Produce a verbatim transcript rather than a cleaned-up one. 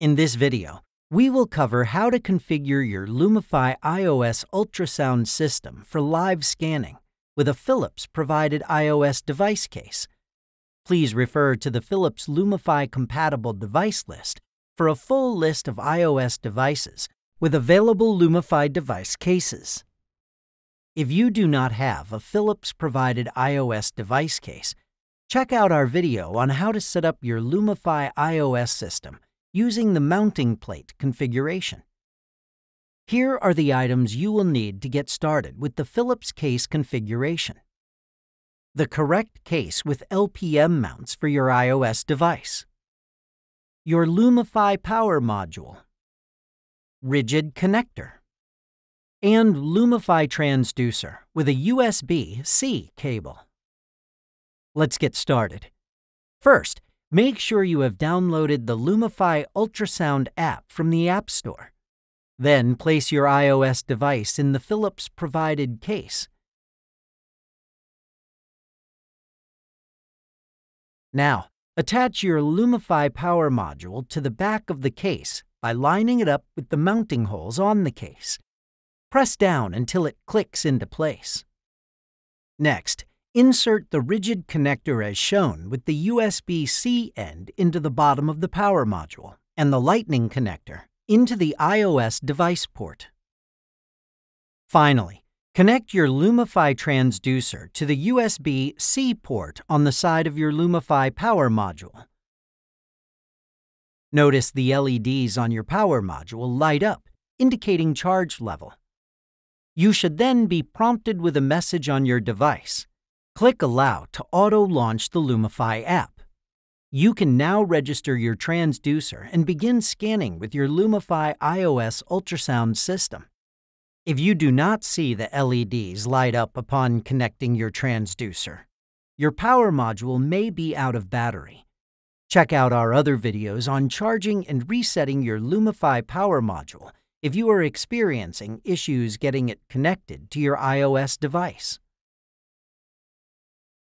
In this video, we will cover how to configure your Lumify iOS ultrasound system for live scanning with a Philips-provided iOS device case. Please refer to the Philips Lumify-compatible device list for a full list of iOS devices with available Lumify device cases. If you do not have a Philips-provided iOS device case, check out our video on how to set up your Lumify iOS system using the mounting plate configuration. Here are the items you will need to get started with the Philips case configuration. The correct case with L P M mounts for your iOS device. Your Lumify power module. Rigid connector. And Lumify transducer with a U S B C cable. Let's get started. First, make sure you have downloaded the Lumify Ultrasound app from the App Store. Then place your iOS device in the Philips-provided case. Now, attach your Lumify power module to the back of the case by lining it up with the mounting holes on the case. Press down until it clicks into place. Next, insert the rigid connector as shown with the U S B C end into the bottom of the power module and the Lightning connector into the iOS device port. Finally, connect your Lumify transducer to the U S B C port on the side of your Lumify power module. Notice the L E Ds on your power module light up, indicating charge level. You should then be prompted with a message on your device. Click Allow to auto-launch the Lumify app. You can now register your transducer and begin scanning with your Lumify iOS ultrasound system. If you do not see the L E Ds light up upon connecting your transducer, your power module may be out of battery. Check out our other videos on charging and resetting your Lumify power module if you are experiencing issues getting it connected to your iOS device.